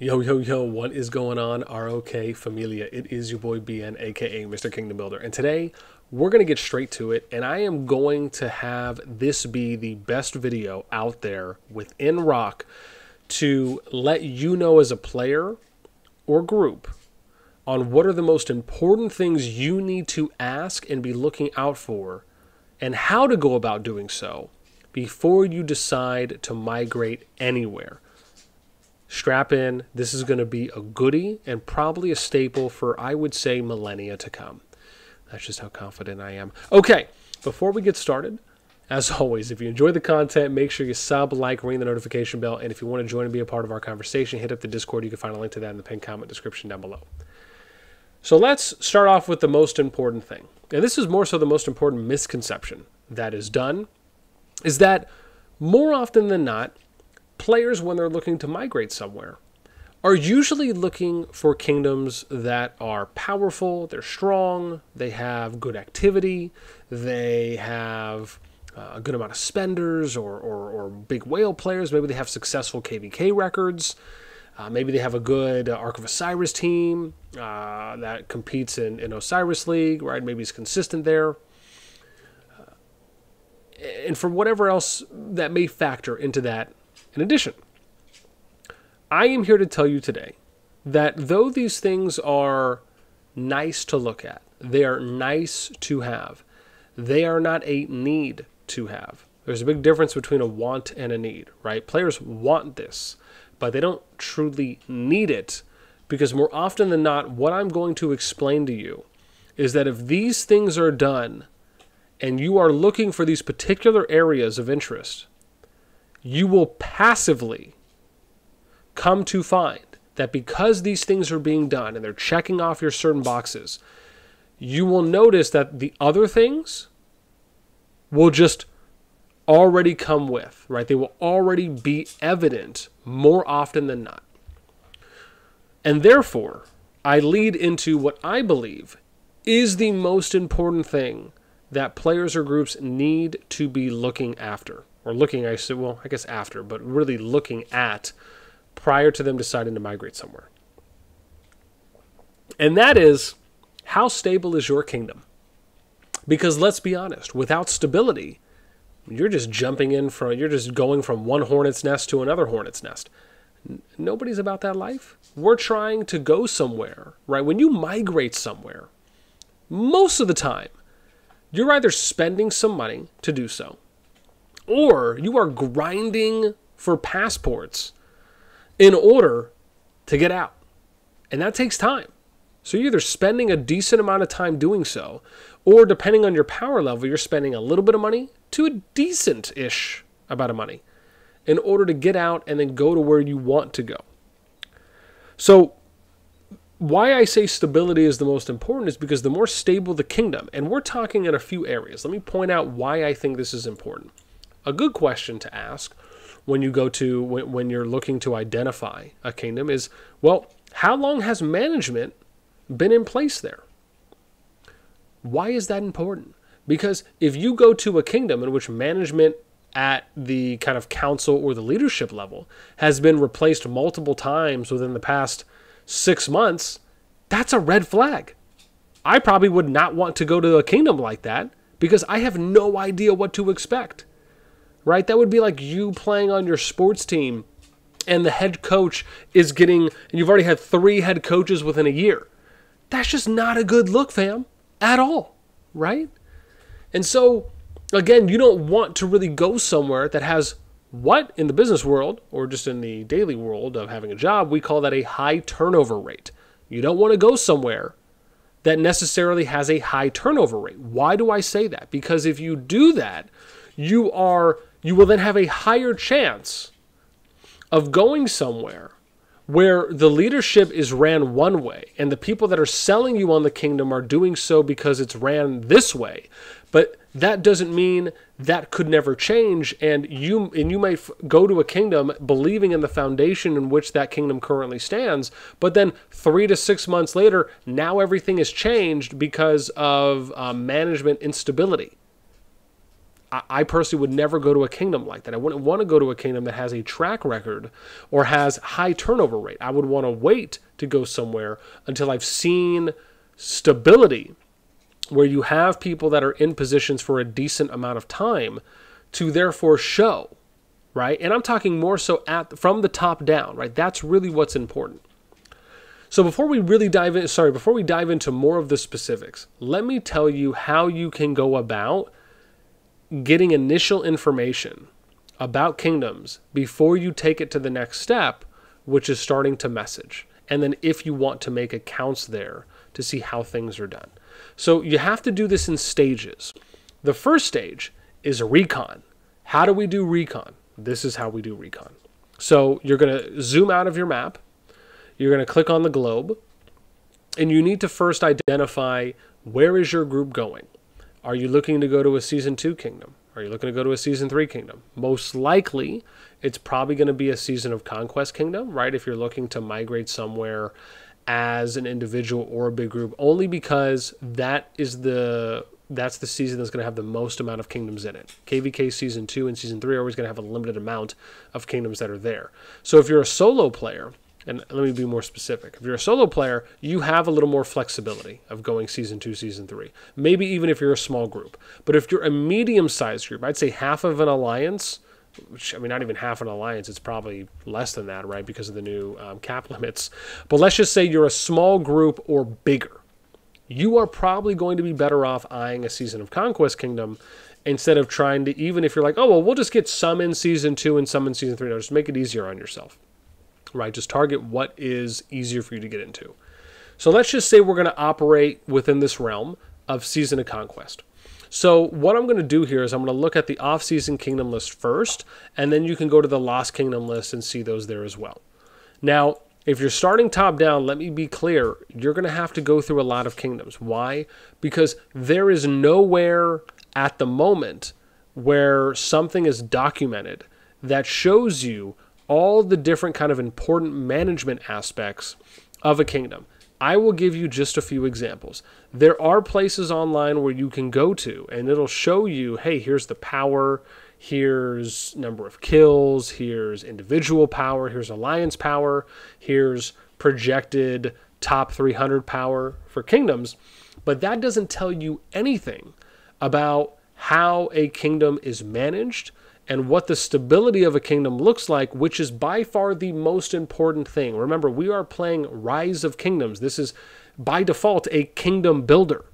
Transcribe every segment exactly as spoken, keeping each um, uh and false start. Yo, yo, yo, what is going on, R O K Familia? It is your boy B N, aka Mister Kingdom Builder. And today, we're going to get straight to it, and I am going to have this be the best video out there within Rock to let you know as a player or group on what are the most important things you need to ask and be looking out for, and how to go about doing so before you decide to migrate anywhere. Strap in. This is going to be a goodie and probably a staple for, I would say, millennia to come. That's just how confident I am. Okay, before we get started, as always, if you enjoy the content, make sure you sub, like, ring the notification bell, and if you want to join and be a part of our conversation, hit up the Discord. You can find a link to that in the pinned comment description down below. So let's start off with the most important thing. And this is more so the most important misconception that is done, is that more often than not, players, when they're looking to migrate somewhere, are usually looking for kingdoms that are powerful, they're strong, they have good activity, they have a good amount of spenders or, or, or big whale players. Maybe they have successful K V K records. Uh, maybe they have a good uh, Ark of Osiris team uh, that competes in, in Osiris League, right? Maybe it's consistent there. Uh, and for whatever else that may factor into that, in addition, I am here to tell you today that though these things are nice to look at, they are nice to have, they are not a need to have. There's a big difference between a want and a need, right? Players want this, but they don't truly need it, because more often than not, what I'm going to explain to you is that if these things are done and you are looking for these particular areas of interest, you will passively come to find that because these things are being done and they're checking off your certain boxes, you will notice that the other things will just already come with, right? They will already be evident more often than not. And therefore, I lead into what I believe is the most important thing that players or groups need to be looking after. Or looking, I said, well, I guess after, but really looking at prior to them deciding to migrate somewhere. And that is, how stable is your kingdom? Because let's be honest, without stability, you're just jumping in from, you're just going from one hornet's nest to another hornet's nest. N- nobody's about that life. We're trying to go somewhere, right? When you migrate somewhere, most of the time, you're either spending some money to do so, or you are grinding for passports in order to get out. And that takes time. So you're either spending a decent amount of time doing so, or depending on your power level, you're spending a little bit of money to a decent-ish amount of money in order to get out and then go to where you want to go. So why I say stability is the most important is because the more stable the kingdom, and we're talking in a few areas. Let me point out why I think this is important. A good question to ask when you go to when, when you're looking to identify a kingdom is, well, how long has management been in place there? Why is that important? Because if you go to a kingdom in which management at the kind of council or the leadership level has been replaced multiple times within the past six months, that's a red flag. I probably would not want to go to a kingdom like that because I have no idea what to expect. Right? That would be like you playing on your sports team and the head coach is getting, and you've already had three head coaches within a year. That's just not a good look, fam, at all, right? And so, again, you don't want to really go somewhere that has what in the business world, or just in the daily world of having a job, we call that a high turnover rate. You don't want to go somewhere that necessarily has a high turnover rate. Why do I say that? Because if you do that, you are... you will then have a higher chance of going somewhere where the leadership is ran one way and the people that are selling you on the kingdom are doing so because it's ran this way. But that doesn't mean that could never change, and you and you might go to a kingdom believing in the foundation in which that kingdom currently stands, but then three to six months later, now everything has changed because of uh, management instability. I, I personally would never go to a kingdom like that. I wouldn't want to go to a kingdom that has a track record or has high turnover rate. I would want to wait to go somewhere until I've seen stability, where you have people that are in positions for a decent amount of time to therefore show, right? And I'm talking more so at from the top down, right? That's really what's important. So before we really dive in, sorry, before we dive into more of the specifics, let me tell you how you can go about getting initial information about kingdoms before you take it to the next step, which is starting to message. And then if you want to make accounts there to see how things are done. So you have to do this in stages. The first stage is recon. How do we do recon? This is how we do recon. So you're going to zoom out of your map. You're going to click on the globe, and you need to first identify, where is your group going? Are you looking to go to a season two kingdom? Are you looking to go to a season three kingdom? Most likely, it's probably going to be a season of conquest kingdom, right? If you're looking to migrate somewhere as an individual or a big group, only because that is the that's the season that's going to have the most amount of kingdoms in it. K V K season two and season three are always going to have a limited amount of kingdoms that are there. So if you're a solo player, and let me be more specific. If you're a solo player, you have a little more flexibility of going season two, season three, maybe even if you're a small group. But if you're a medium-sized group, I'd say half of an alliance, which, I mean, not even half an alliance, it's probably less than that, right, because of the new um, cap limits. But let's just say you're a small group or bigger. You are probably going to be better off eyeing a season of Conquest Kingdom instead of trying to, even if you're like, oh, well, we'll just get some in season two and some in season three. No, just make it easier on yourself. Right, just target what is easier for you to get into. So let's just say we're going to operate within this realm of Season of Conquest. So what I'm going to do here is I'm going to look at the off-season kingdom list first, and then you can go to the lost kingdom list and see those there as well. Now, if you're starting top-down, let me be clear, you're going to have to go through a lot of kingdoms. Why? Because there is nowhere at the moment where something is documented that shows you all the different kind of important management aspects of a kingdom. I will give you just a few examples. There are places online where you can go to, and it'll show you, hey, here's the power, here's number of kills, here's individual power, here's alliance power, here's projected top three hundred power for kingdoms. But that doesn't tell you anything about how a kingdom is managed, and what the stability of a kingdom looks like, which is by far the most important thing. Remember, we are playing Rise of Kingdoms. This is, by default, a kingdom builder,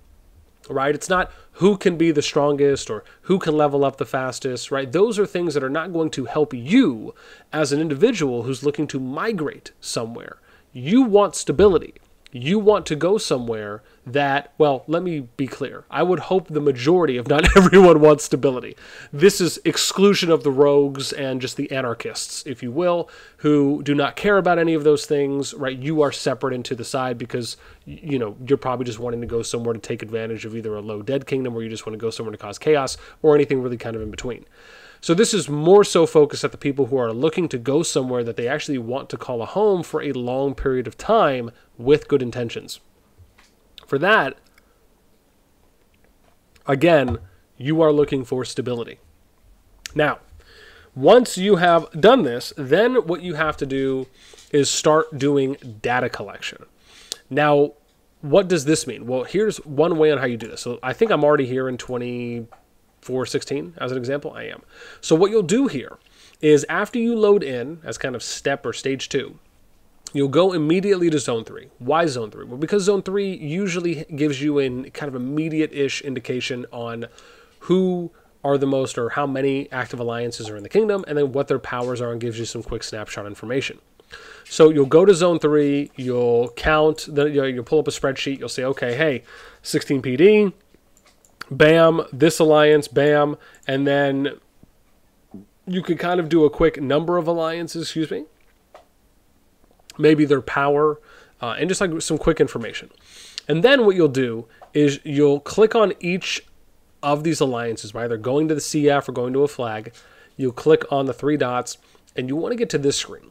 right? It's not who can be the strongest or who can level up the fastest, right? Those are things that are not going to help you as an individual who's looking to migrate somewhere. You want stability. You want to go somewhere that, well, let me be clear. I would hope the majority, if not everyone, wants stability. This is exclusion of the rogues and just the anarchists, if you will, who do not care about any of those things, right? You are separate and to the side because, you know, you're probably just wanting to go somewhere to take advantage of either a low dead kingdom or you just want to go somewhere to cause chaos or anything really kind of in between. So this is more so focused at the people who are looking to go somewhere that they actually want to call a home for a long period of time with good intentions. For that, again, you are looking for stability. Now, once you have done this, then what you have to do is start doing data collection. Now, what does this mean? Well, here's one way on how you do this. So I think I'm already here in twenty four sixteen as an example. I am. So what you'll do here is after you load in as kind of step or stage two, you'll go immediately to zone three. Why zone three? Well, because zone three usually gives you an kind of immediate-ish indication on who are the most or how many active alliances are in the kingdom and then what their powers are, and gives you some quick snapshot information. So you'll go to zone three, you'll count, the, you know, you'll pull up a spreadsheet, you'll say, okay, hey, sixteen P D, bam, this alliance, bam, and then you can kind of do a quick number of alliances, excuse me, maybe their power, uh, and just like some quick information. And then what you'll do is you'll click on each of these alliances by either going to the C F or going to a flag. You'll click on the three dots, and you want to get to this screen.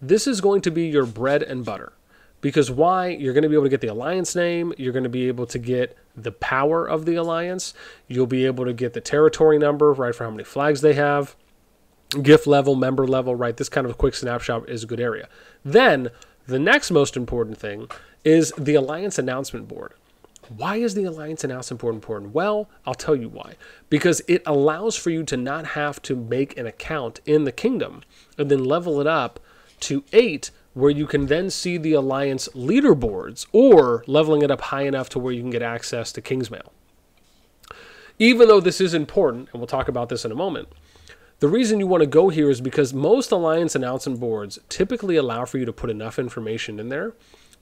This is going to be your bread and butter. Because why? You're going to be able to get the alliance name. You're going to be able to get the power of the alliance. You'll be able to get the territory number, right, for how many flags they have. Gift level, member level, right? This kind of quick snapshot is a good area. Then the next most important thing is the alliance announcement board. Why is the alliance announcement board important? Well, I'll tell you why. Because it allows for you to not have to make an account in the kingdom and then level it up to eight, where you can then see the alliance leaderboards, or leveling it up high enough to where you can get access to Kingsmail. Even though this is important, and we'll talk about this in a moment, the reason you want to go here is because most alliance announcement boards typically allow for you to put enough information in there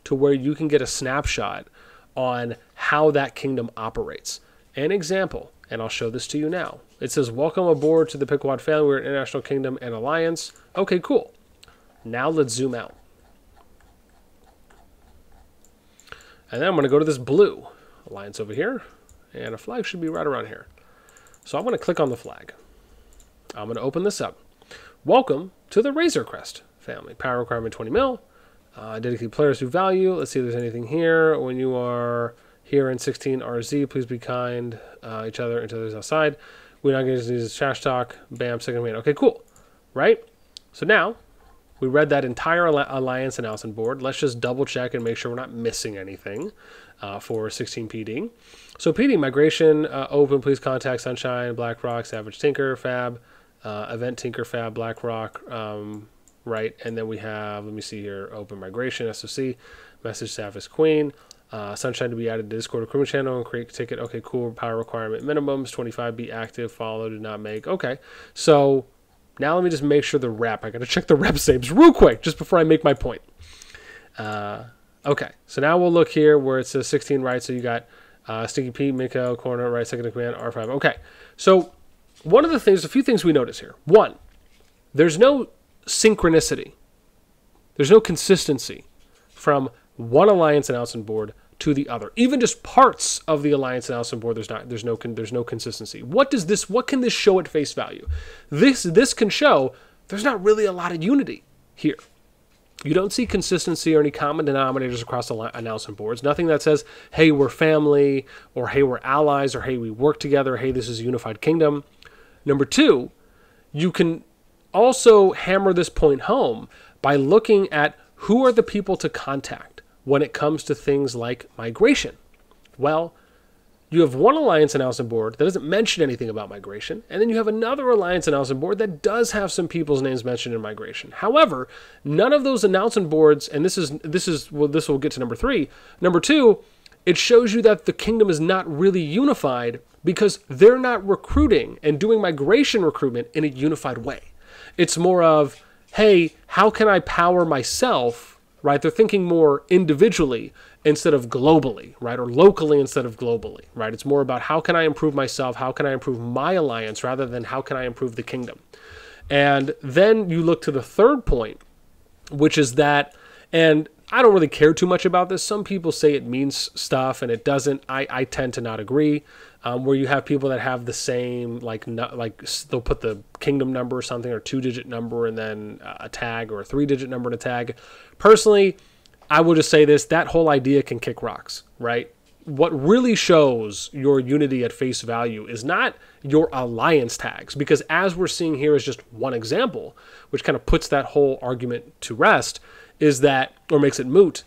to where you can get a snapshot on how that kingdom operates. An example, and I'll show this to you now. It says, welcome aboard to the Pickwod family. We're an international kingdom and alliance. Okay, cool. Now let's zoom out. And then I'm going to go to this blue alliance over here. And a flag should be right around here. So I'm going to click on the flag. I'm going to open this up. Welcome to the Razor Crest family. Power requirement twenty mil. Uh, dedicated players who value. Let's see if there's anything here. When you are here in sixteen R Z, please be kind uh, each other and to others outside. We're not going to use trash talk. Bam, second man. Okay, cool. Right? So now we read that entire alliance announcement board. Let's just double check and make sure we're not missing anything uh, for sixteen P D. So P D, migration uh, open. Please contact Sunshine, Black Rock, Savage, Tinker, Fab. Uh, event Tinker Fab, Black Rock, um, right? And then we have, let me see here, open migration, S O C, message staff is queen, uh, Sunshine to be added to Discord or crew channel and create ticket. Okay, cool. Power requirement minimums, twenty-five, be active, follow, did not make. Okay, so now let me just make sure the rep, I got to check the rep saves real quick just before I make my point. Uh, okay, so now we'll look here where it says sixteen, right? So you got uh, Stinky Pete, Miko, Corner, right? Second in command, R five. Okay, so one of the things, a few things we notice here. One, there's no synchronicity. There's no consistency from one alliance announcement board to the other. Even just parts of the alliance announcement board, there's not, there's no, there's no consistency. What does this? What can this show at face value? This, this can show there's not really a lot of unity here. You don't see consistency or any common denominators across announcement boards. Nothing that says, "Hey, we're family," or "Hey, we're allies," or "Hey, we work together," or "Hey, this is a unified kingdom." Number two, you can also hammer this point home by looking at who are the people to contact when it comes to things like migration. Well, you have one alliance announcement board that doesn't mention anything about migration, and then you have another alliance announcement board that does have some people's names mentioned in migration. However, none of those announcement boards, and this is this is well, this will get to number three. Number two, it shows you that the kingdom is not really unified because they're not recruiting and doing migration recruitment in a unified way. It's more of, hey, how can I power myself, right? They're thinking more individually instead of globally, right? Or locally instead of globally, right? It's more about how can I improve myself? How can I improve my alliance rather than how can I improve the kingdom? And then you look to the third point, which is that, and I don't really care too much about this. Some people say it means stuff and it doesn't. I, I tend to not agree. Um, where you have people that have the same, like, no, like they'll put the kingdom number or something, or two-digit number and then a tag, or a three-digit number and a tag. Personally, I will just say this. That whole idea can kick rocks, right? What really shows your unity at face value is not your alliance tags, because as we're seeing here is just one example, which kind of puts that whole argument to rest, is that, or makes it moot,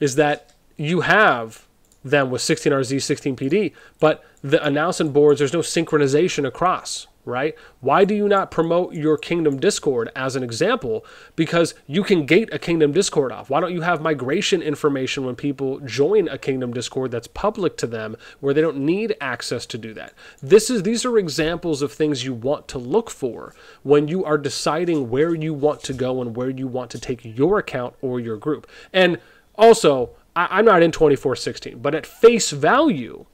is that you have them with sixteen R Z, sixteen P D, but the announcement boards, there's no synchronization across, right? Why do you not promote your Kingdom Discord as an example? Because you can gate a Kingdom Discord off. Why don't you have migration information when people join a Kingdom Discord that's public to them, where they don't need access to do that? This is, these are examples of things you want to look for when you are deciding where you want to go and where you want to take your account or your group. And also, I, I'm not in twenty-four sixteen, but at face value,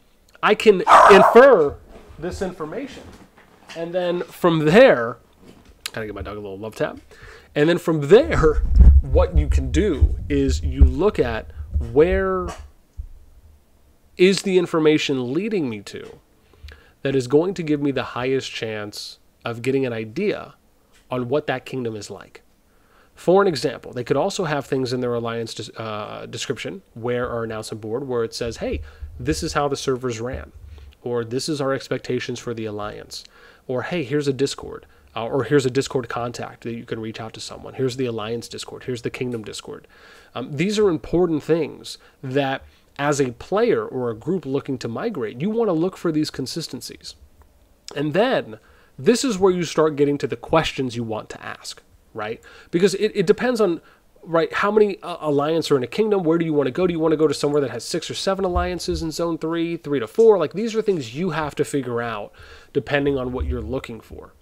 I can infer this information. And then from there, gotta give my dog a little love tap. And then from there, what you can do is you look at where is the information leading me to that is going to give me the highest chance of getting an idea on what that kingdom is like. For an example, they could also have things in their alliance des uh, description where or announcement board where it says, hey, this is how the servers ran, or this is our expectations for the alliance, or hey, here's a Discord, uh, or here's a Discord contact that you can reach out to someone. Here's the alliance Discord. Here's the kingdom Discord. Um, these are important things that as a player or a group looking to migrate, you want to look for these consistencies. And then this is where you start getting to the questions you want to ask, right? Because it, it depends on, right, how many uh, alliance are in a kingdom? Where do you want to go? Do you want to go to somewhere that has six or seven alliances in zone three, three to four? Like, these are things you have to figure out depending on what you're looking for.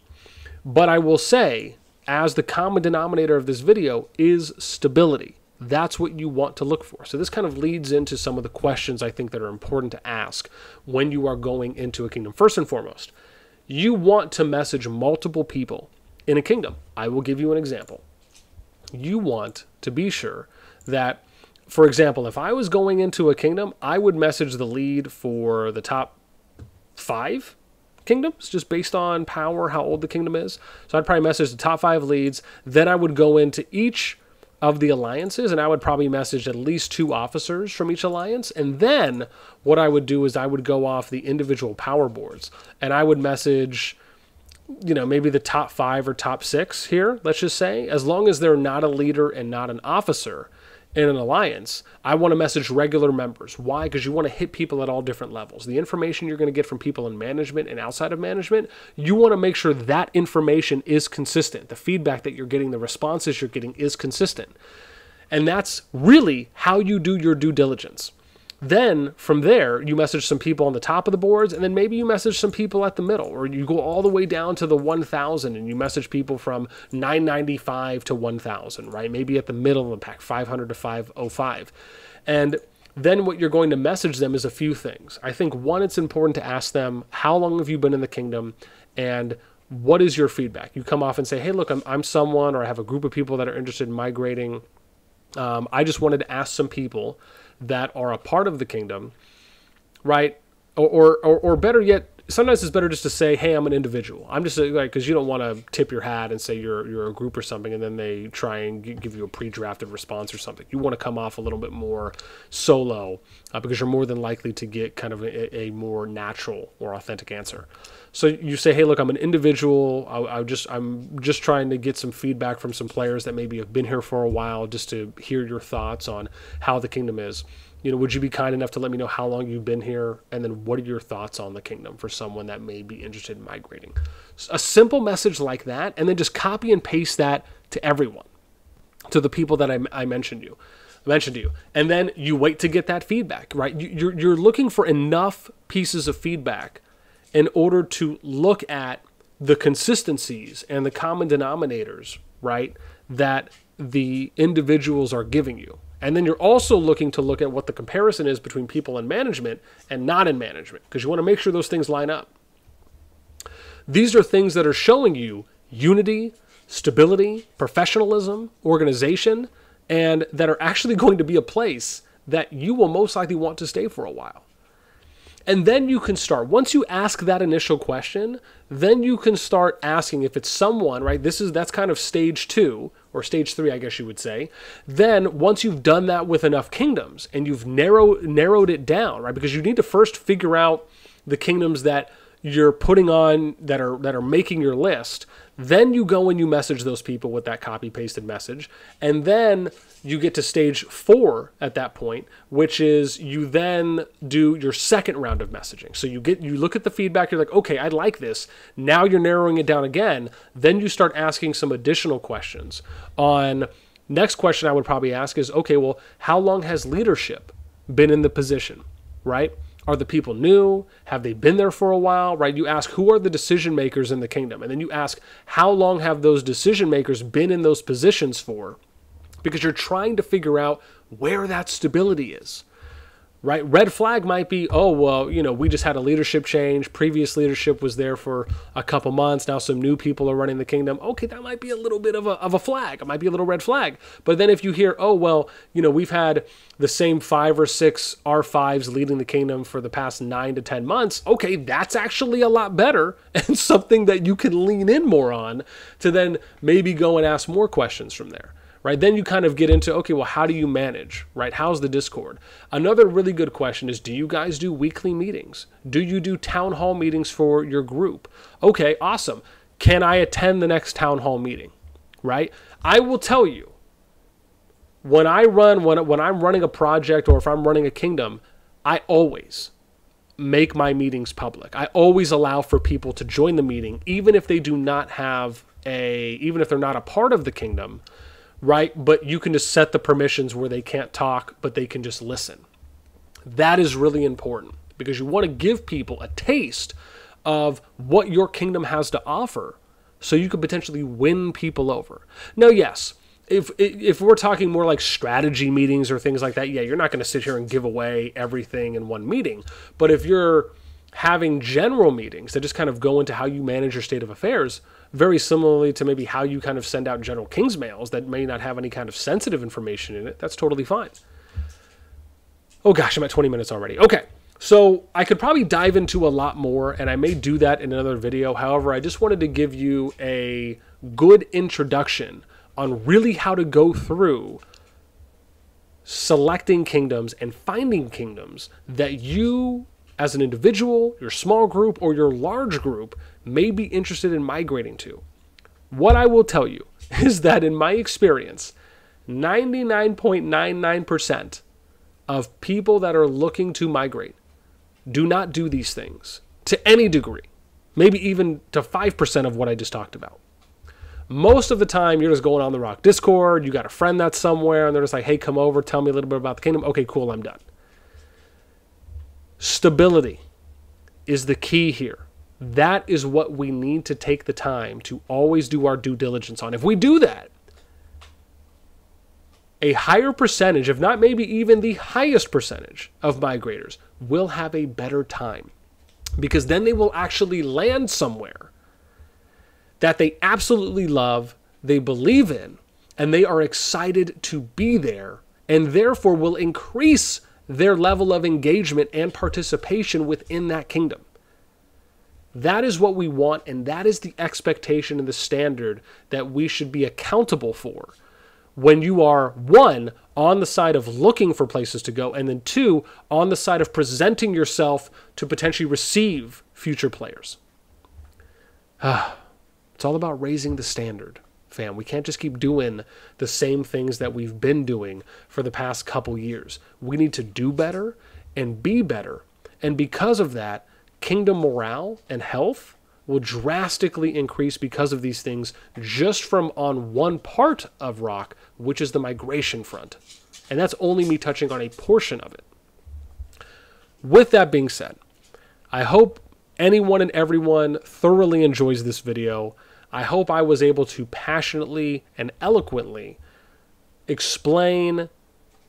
But I will say, as the common denominator of this video is stability. That's what you want to look for. So this kind of leads into some of the questions I think that are important to ask when you are going into a kingdom. First and foremost, you want to message multiple people in a kingdom. I will give you an example. You want to be sure that, for example, if I was going into a kingdom, I would message the lead for the top five kingdoms, just based on power, how old the kingdom is. So I'd probably message the top five leads. Then I would go into each of the alliances, and I would probably message at least two officers from each alliance. And then what I would do is I would go off the individual power boards, and I would message, you know, maybe the top five or top six here, let's just say, as long as they're not a leader and not an officer in an alliance, I want to message regular members. Why? Because you want to hit people at all different levels. The information you're going to get from people in management and outside of management, you want to make sure that information is consistent. The feedback that you're getting, the responses you're getting is consistent. And that's really how you do your due diligence. Then from there, you message some people on the top of the boards, and then maybe you message some people at the middle, or you go all the way down to the one thousand and you message people from nine ninety-five to one thousand, right? Maybe at the middle of the pack, five hundred to five oh five. And then what you're going to message them is a few things. I think one, it's important to ask them, how long have you been in the kingdom? And what is your feedback? You come off and say, hey, look, I'm, I'm someone, or I have a group of people that are interested in migrating. Um, I just wanted to ask some people that are a part of the kingdom, right? Or, or, or, or better yet, sometimes it's better just to say, hey, I'm an individual. I'm just a, like, because you don't want to tip your hat and say you're, you're a group or something, and then they try and give you a pre-drafted response or something. You want to come off a little bit more solo uh, because you're more than likely to get kind of a, a more natural or authentic answer. So you say, hey, look, I'm an individual. I, I just, I'm just trying to get some feedback from some players that maybe have been here for a while, just to hear your thoughts on how the kingdom is. You know, would you be kind enough to let me know how long you've been here? And then what are your thoughts on the kingdom for someone that may be interested in migrating? A simple message like that, and then just copy and paste that to everyone, to the people that I, I mentioned you, mentioned to you. And then you wait to get that feedback, right? You, you're, you're looking for enough pieces of feedback in order to look at the consistencies and the common denominators, right, that the individuals are giving you. And then you're also looking to look at what the comparison is between people in management and not in management, because you want to make sure those things line up. These are things that are showing you unity, stability, professionalism, organization, and that are actually going to be a place that you will most likely want to stay for a while. And then you can start, once you ask that initial question, then you can start asking if it's someone, right? This is, that's kind of stage two, or stage three, I guess you would say. Then once you've done that with enough kingdoms and you've narrowed, narrowed it down, right? Because you need to first figure out the kingdoms that you're putting on that are, that are making your list. Then you go and you message those people with that copy pasted message. And then you get to stage four at that point, which is you then do your second round of messaging. So you get, you look at the feedback, you're like, okay, I like this. Now you're narrowing it down again. Then you start asking some additional questions. On next question I would probably ask is, okay, well, how long has leadership been in the position, right? Are the people new? Have they been there for a while, right? You ask, who are the decision makers in the kingdom? And then you ask, how long have those decision makers been in those positions for? Because you're trying to figure out where that stability is, right? Red flag might be, oh, well, you know, we just had a leadership change. Previous leadership was there for a couple months. Now some new people are running the kingdom. Okay, that might be a little bit of a, of a flag. It might be a little red flag. But then if you hear, oh, well, you know, we've had the same five or six R fives leading the kingdom for the past nine to ten months. Okay, that's actually a lot better and something that you can lean in more on to then maybe go and ask more questions from there. right? Then you kind of get into, okay, well, how do you manage, right? How's the Discord? Another really good question is, do you guys do weekly meetings? Do you do town hall meetings for your group? Okay, awesome. Can I attend the next town hall meeting, right? I will tell you, when I run, when, when I'm running a project or if I'm running a kingdom, I always make my meetings public. I always allow for people to join the meeting, even if they do not have a, even if they're not a part of the kingdom, right? But you can just set the permissions where they can't talk, but they can just listen. That is really important because you want to give people a taste of what your kingdom has to offer so you could potentially win people over. Now, yes, If, if we're talking more like strategy meetings or things like that, yeah, you're not going to sit here and give away everything in one meeting. But if you're having general meetings that just kind of go into how you manage your state of affairs, very similarly to maybe how you kind of send out general king's mails that may not have any kind of sensitive information in it, that's totally fine. Oh gosh, I'm at twenty minutes already. Okay, so I could probably dive into a lot more, and I may do that in another video. However, I just wanted to give you a good introduction on really how to go through selecting kingdoms and finding kingdoms that you, as an individual, your small group, or your large group, may be interested in migrating to. What I will tell you is that in my experience, ninety-nine point nine nine percent of people that are looking to migrate do not do these things to any degree, maybe even to five percent of what I just talked about. Most of the time, you're just going on the Rock Discord, you got a friend that's somewhere, and they're just like, hey, come over, tell me a little bit about the kingdom. Okay, cool, I'm done. Stability is the key here. That is what we need to take the time to always do our due diligence on. If we do that, a higher percentage, if not maybe even the highest percentage of migrators, will have a better time because then they will actually land somewhere that they absolutely love, they believe in, and they are excited to be there, and therefore will increase their level of engagement and participation within that kingdom. That is what we want, and that is the expectation and the standard that we should be accountable for when you are, one, on the side of looking for places to go, and then two, on the side of presenting yourself to potentially receive future players. Ah. It's all about raising the standard, fam. We can't just keep doing the same things that we've been doing for the past couple years. We need to do better and be better. And because of that, kingdom morale and health will drastically increase because of these things just from on one part of Rock, which is the migration front. And that's only me touching on a portion of it. With that being said, I hope anyone and everyone thoroughly enjoys this video. I hope I was able to passionately and eloquently explain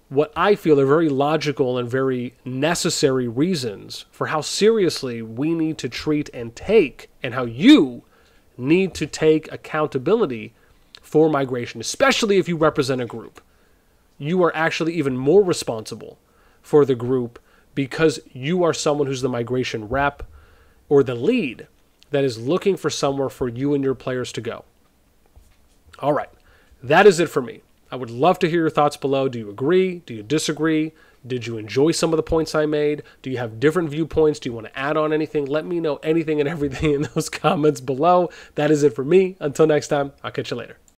what I feel are very logical and very necessary reasons for how seriously we need to treat and take, and how you need to take accountability for migration, especially if you represent a group. You are actually even more responsible for the group because you are someone who's the migration rep or the lead that is looking for somewhere for you and your players to go. All right, that is it for me. I would love to hear your thoughts below. Do you agree? Do you disagree? Did you enjoy some of the points I made? Do you have different viewpoints? Do you want to add on anything? Let me know anything and everything in those comments below. That is it for me. Until next time, I'll catch you later.